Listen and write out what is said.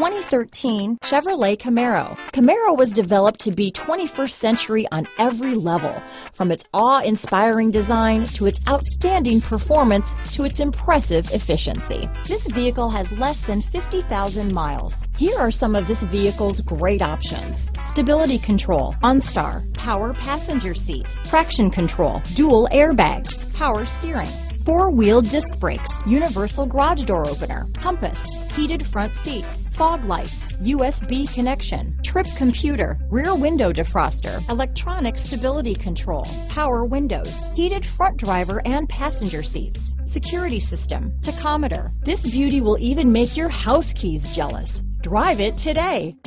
2013 Chevrolet Camaro. Camaro was developed to be 21st century on every level, from its awe-inspiring design to its outstanding performance to its impressive efficiency. This vehicle has less than 50,000 miles. Here are some of this vehicle's great options: stability control, OnStar, power passenger seat, traction control, dual airbags, power steering, four-wheel disc brakes, universal garage door opener, compass, heated front seats, fog lights, USB connection, trip computer, rear window defroster, electronic stability control, power windows, heated front driver and passenger seats, security system, tachometer. This beauty will even make your house keys jealous. Drive it today.